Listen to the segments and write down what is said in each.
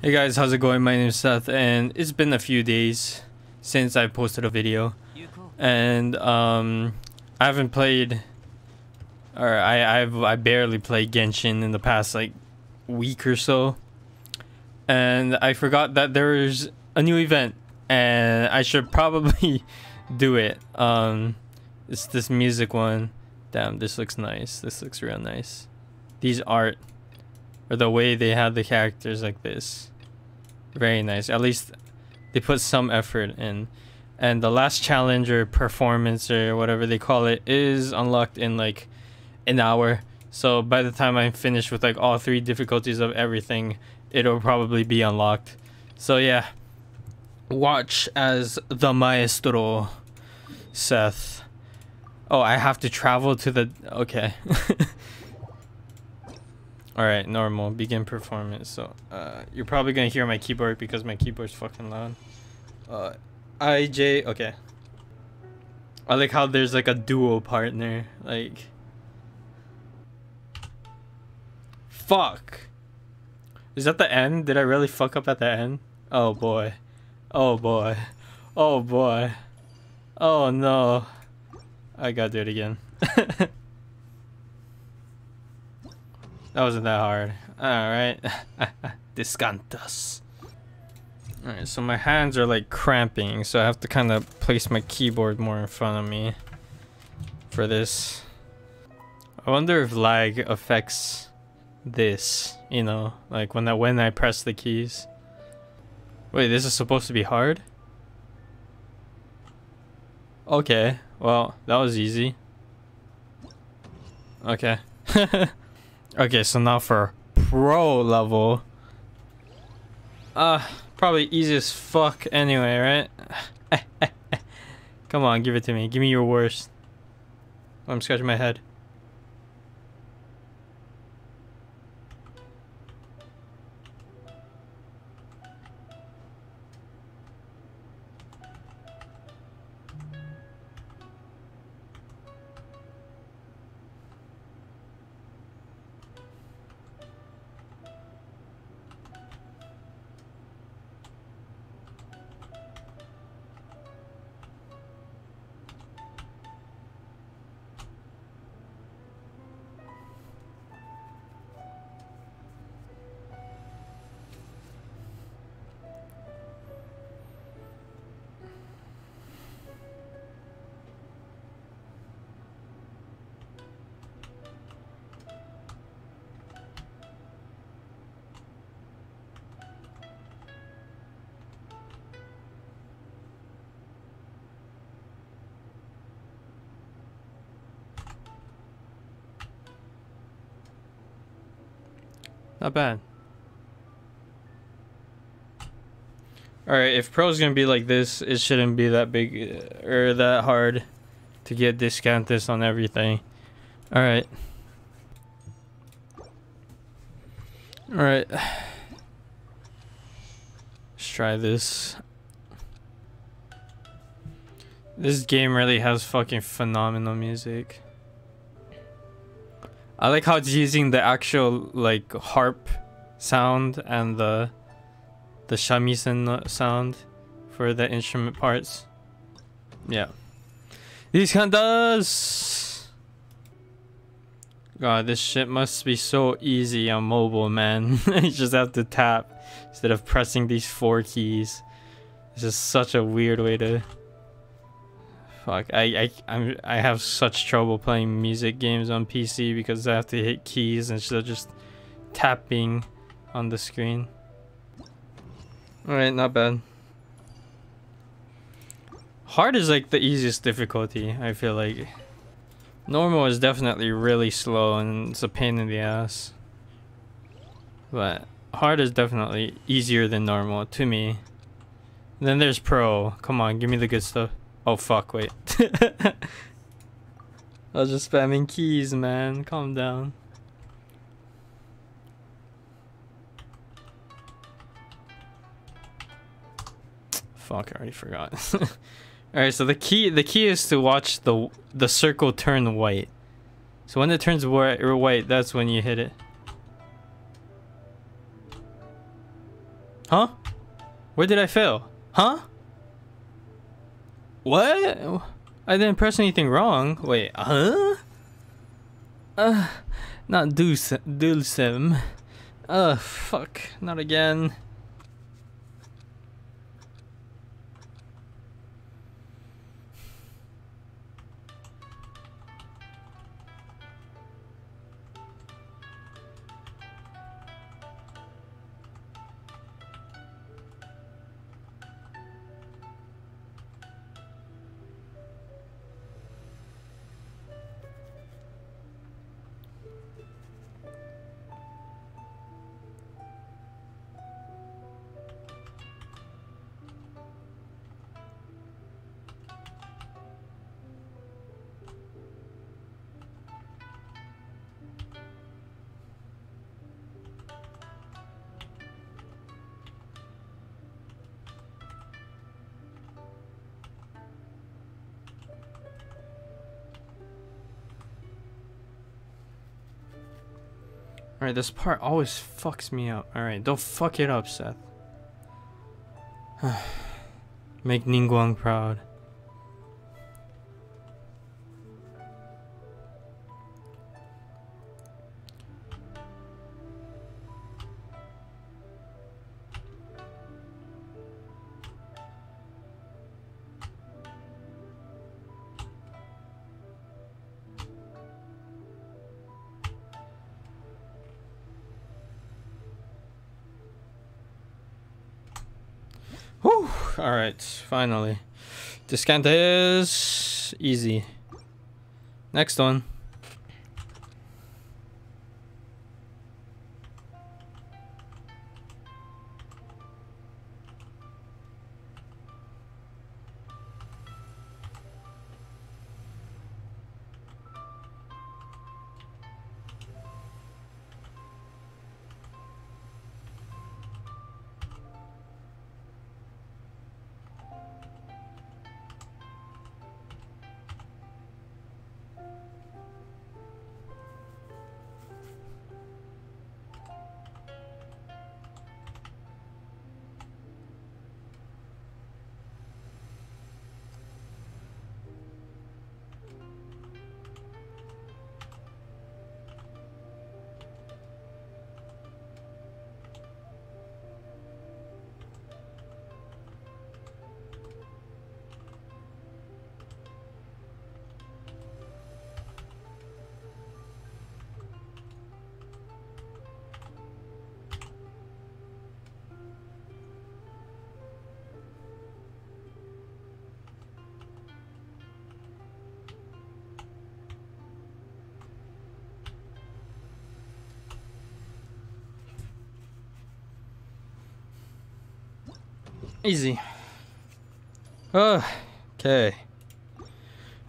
Hey guys, how's it going? My name is Seth, and it's been a few days since I posted a video, and I haven't played, or I barely played Genshin in the past like week or so, and I forgot that there's a new event, and I should probably do it. It's this music one. Damn, this looks nice. This looks real nice. These art, or the way they had the characters like this, very nice. At least they put some effort in. And the last challenge or performance or whatever they call it is unlocked in like an hour. So by the time I'm finished with like all three difficulties of everything, it'll probably be unlocked. So yeah, watch as the Maestro, Seth. Oh, I have to travel to the... okay. Alright, normal. Begin performance. So, you're probably gonna hear my keyboard because my keyboard's fucking loud. IJ... okay. I like how there's like a duo partner. Like... fuck! Is that the end? Did I really fuck up at the end? Oh boy. Oh boy. Oh boy. Oh no. I gotta do it again. That wasn't that hard. Alright. Discantus. Alright, so my hands are like cramping, so I have to kind of place my keyboard more in front of me for this. I wonder if lag affects this, you know, like when I press the keys. Wait, this is supposed to be hard? Okay, well, that was easy. Okay. Okay, so now for pro level. Probably easy as fuck anyway, right? Come on, give it to me. Give me your worst. Oh, I'm scratching my head. Not bad. Alright, if pro's gonna be like this, it shouldn't be that big or that hard to get Discantus on everything. Alright. Alright. Let's try this. This game really has fucking phenomenal music. I like how it's using the actual like harp sound and the shamisen sound for the instrument parts. Yeah. Discantus! God, this shit must be so easy on mobile, man. You just have to tap instead of pressing these four keys. It's just such a weird way to... fuck, I have such trouble playing music games on PC because I have to hit keys instead of just tapping on the screen. Alright, not bad. Hard is like the easiest difficulty, I feel like. Normal is definitely really slow and it's a pain in the ass. But hard is definitely easier than normal to me. And then there's pro. Come on, give me the good stuff. Oh fuck, wait. I was just spamming keys, man. Calm down. Fuck, I already forgot. Alright, so the key is to watch the circle turn white. So when it turns white, that's when you hit it. Huh? Where did I fail? Huh? What? I didn't press anything wrong. Wait, huh? Not dulcem. Fuck. Not again. Alright, this part always fucks me up. Alright, don't fuck it up, Seth. Make Ningguang proud. Alright, finally. Discantus. Easy. Next one. Easy. Okay.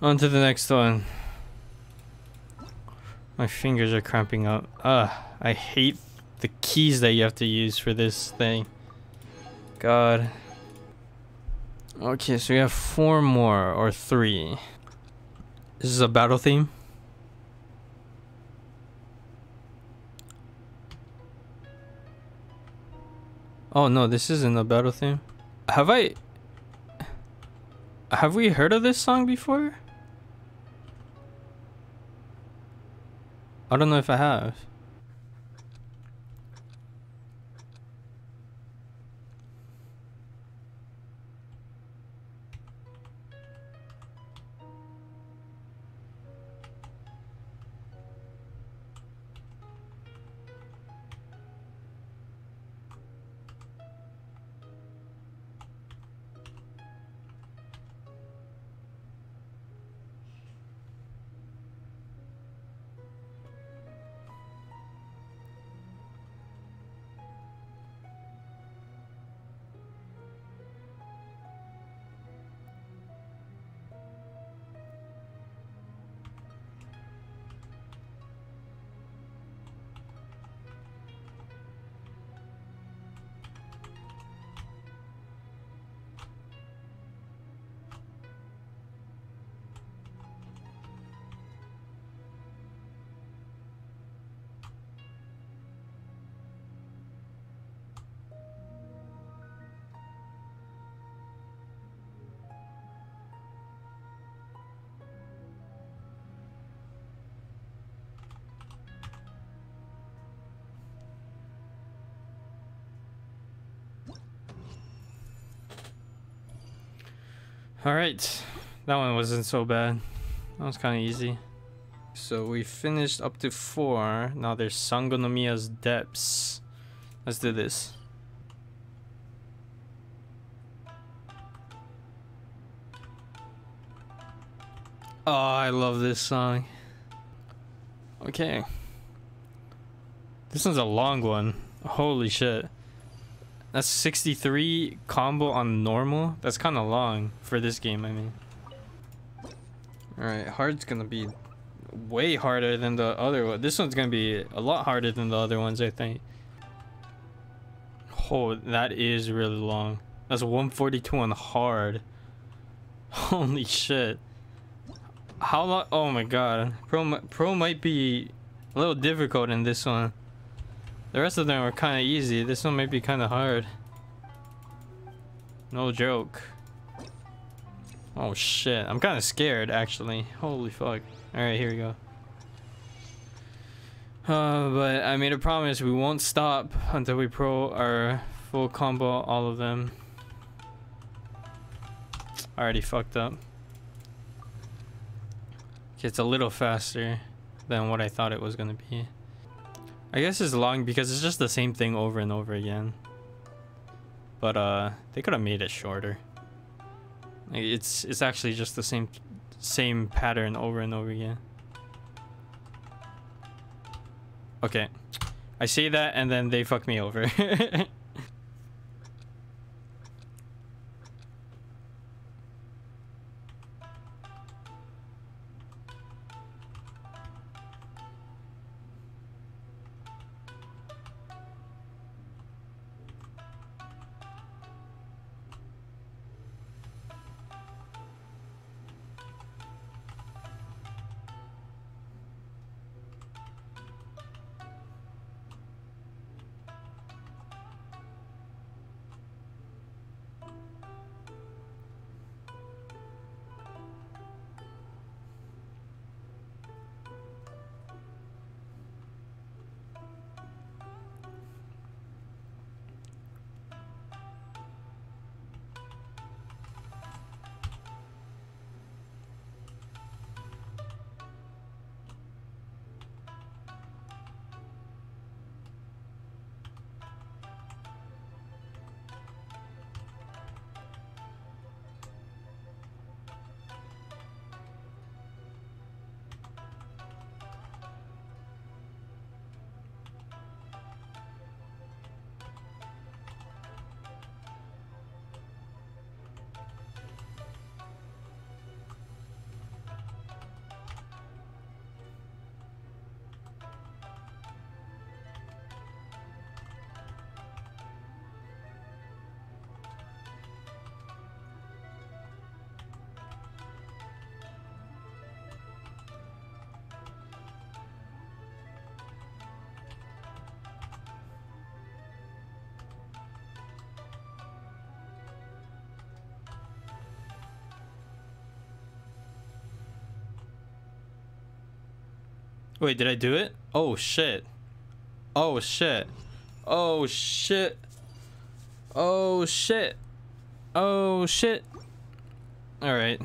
On to the next one. My fingers are cramping up. I hate the keys that you have to use for this thing. God. Okay, so we have four more, or three. This is a battle theme. Oh no, this isn't a battle theme. Have we heard of this song before? I don't know if I have. Alright, that one wasn't so bad. That was kind of easy. So we finished up to 4. Now there's Sangonomiya's Depths. Let's do this. Oh, I love this song. Okay. This one's a long one. Holy shit. That's 63 combo on normal. That's kind of long for this game, I mean. Alright, hard's gonna be way harder than the other one. This one's gonna be a lot harder than the other ones, I think. Oh, that is really long. That's 142 on hard. Holy shit. How long? Oh my god. Pro might be a little difficult in this one. The rest of them are kind of easy. This one might be kind of hard. No joke. Oh shit. I'm kind of scared actually. Holy fuck. Alright, here we go. But I made a promise we won't stop until we pro our full combo all of them. Already fucked up. It's a little faster than what I thought it was gonna be. I guess it's long because it's just the same thing over and over again. But they could have made it shorter. Like, it's actually just the same pattern over and over again. Okay, I say that and then they fuck me over. Wait, did I do it? Oh shit. Oh shit. Oh shit. Oh shit. Oh shit. Alright.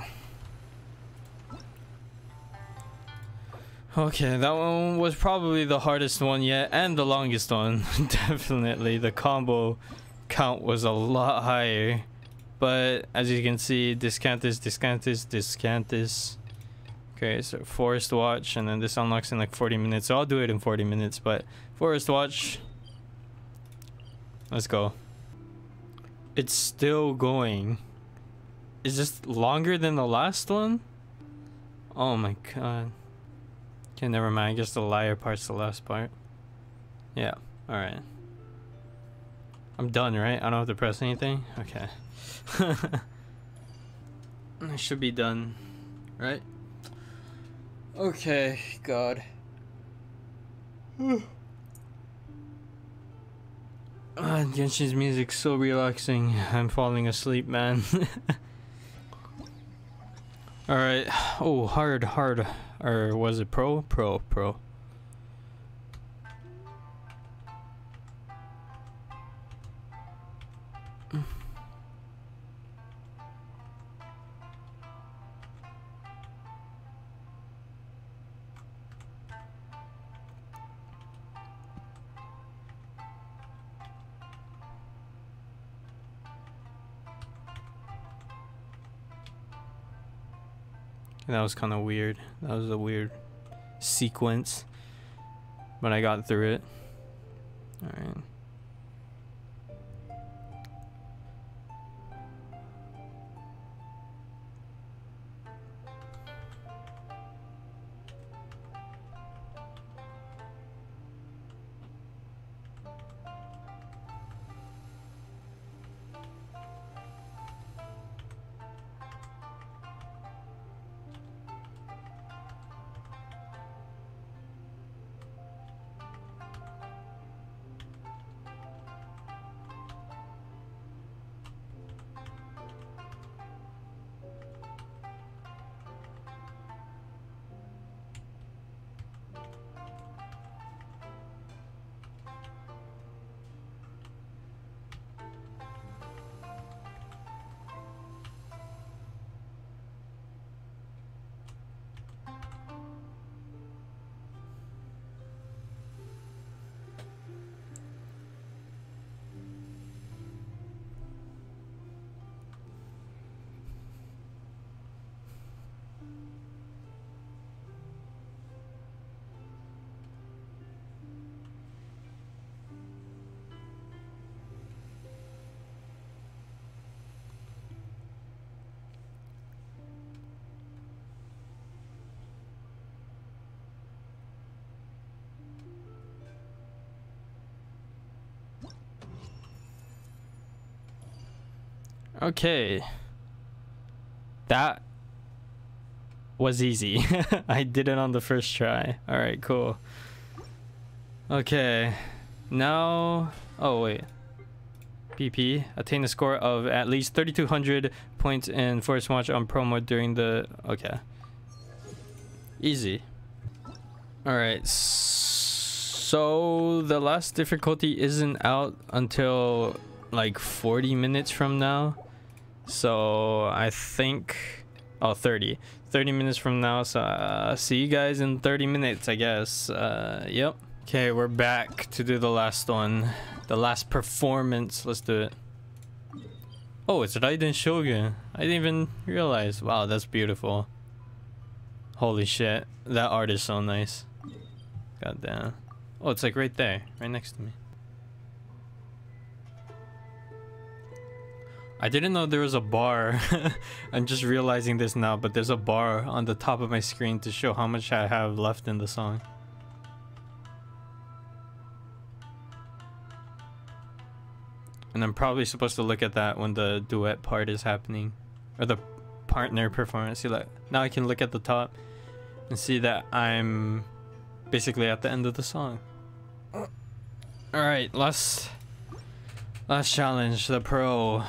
Okay, that one was probably the hardest one yet and the longest one. Definitely. The combo count was a lot higher. But as you can see, Discantus, Discantus, Discantus. Okay, so Forest Watch, and then this unlocks in like 40 minutes. So I'll do it in 40 minutes, but Forest Watch. Let's go. It's still going. Is this longer than the last one? Oh my god. Okay, never mind. I guess the liar part's the last part. Yeah, alright. I'm done, right? I don't have to press anything? Okay. I should be done, right? Okay, god. Genshin's music's so relaxing. I'm falling asleep, man. Alright. Oh, hard. Or was it pro? Pro. And that was kind of weird. That was a weird sequence, but I got through it. All right. Okay, that was easy. I did it on the first try. All right, cool. Okay, now, oh wait, PP, attain a score of at least 3,200 points in Forest Watch on promo during the, okay. Easy. All right, so the last difficulty isn't out until like 40 minutes from now. So I think, oh, 30 minutes from now. So see you guys in 30 minutes, I guess. Yep. Okay, we're back to do the last one, the last performance. Let's do it. Oh, it's Raiden Shogun. I didn't even realize. Wow, that's beautiful. Holy shit, that art is so nice. God damn. Oh, it's like right there, right next to me. I didn't know there was a bar. I'm just realizing this now, but there's a bar on the top of my screen to show how much I have left in the song. And I'm probably supposed to look at that when the duet part is happening, or the partner performance. See, like, now I can look at the top and see that I'm basically at the end of the song. All right, last challenge, the pro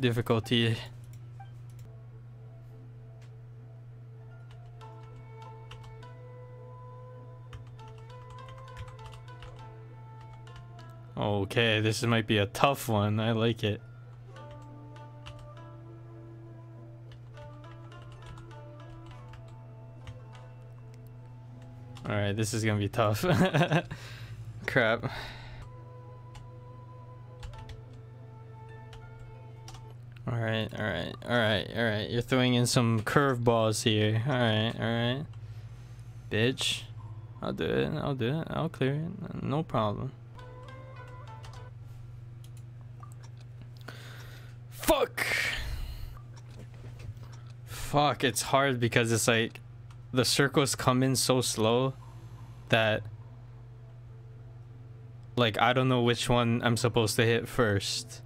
difficulty. Okay, this might be a tough one. I like it. All right, this is gonna be tough. Crap. All right. You're throwing in some curveballs here. All right. Bitch. I'll do it. I'll clear it. No problem. Fuck, it's hard because it's like the circles come in so slow that like I don't know which one I'm supposed to hit first,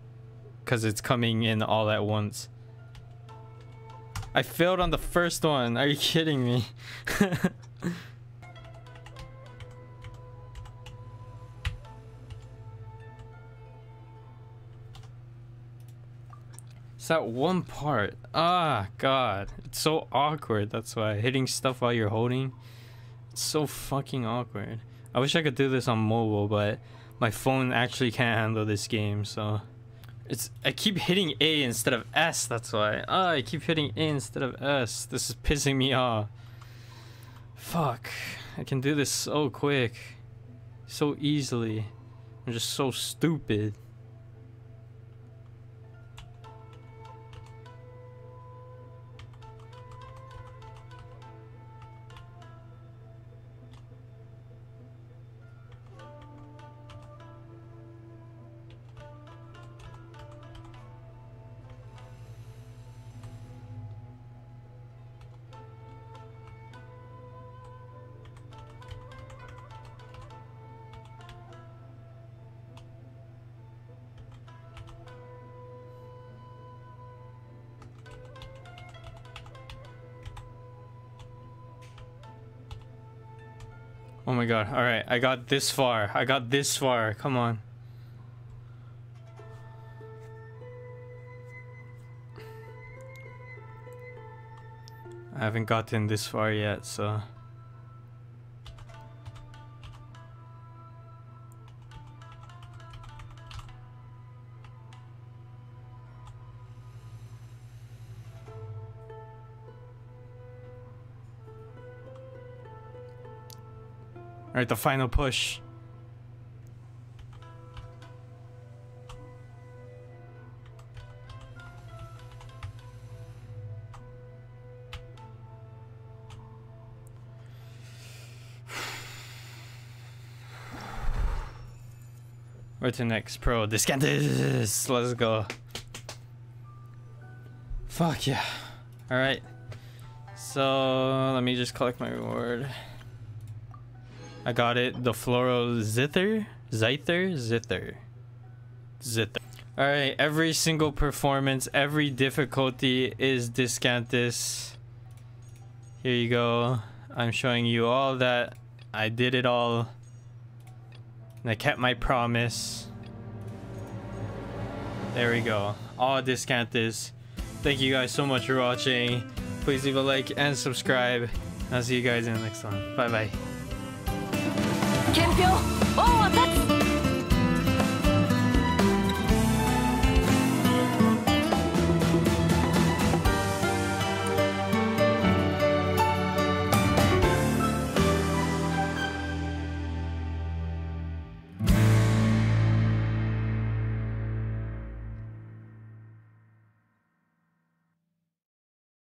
because it's coming in all at once. I failed on the first one. Are you kidding me? It's that one part. Ah, God. It's so awkward. That's why. Hitting stuff while you're holding. It's so fucking awkward. I wish I could do this on mobile, but my phone actually can't handle this game, so... I keep hitting A instead of S, that's why. Oh, I keep hitting A instead of S. This is pissing me off. Fuck. I can do this so quick. So easily. I'm just so stupid. Oh my god. Alright, I got this far. I got this far. Come on. I haven't gotten this far yet, so... Alright, the final push. Where to next, pro? Discantus! Let's go. Fuck yeah. Alright. So, let me just collect my reward. I got it. The Floral Zither? Zither. Alright, every single performance, every difficulty is Discantus. Here you go. I'm showing you all that. I did it all. And I kept my promise. There we go. All Discantus. Thank you guys so much for watching. Please leave a like and subscribe. I'll see you guys in the next one. Bye bye.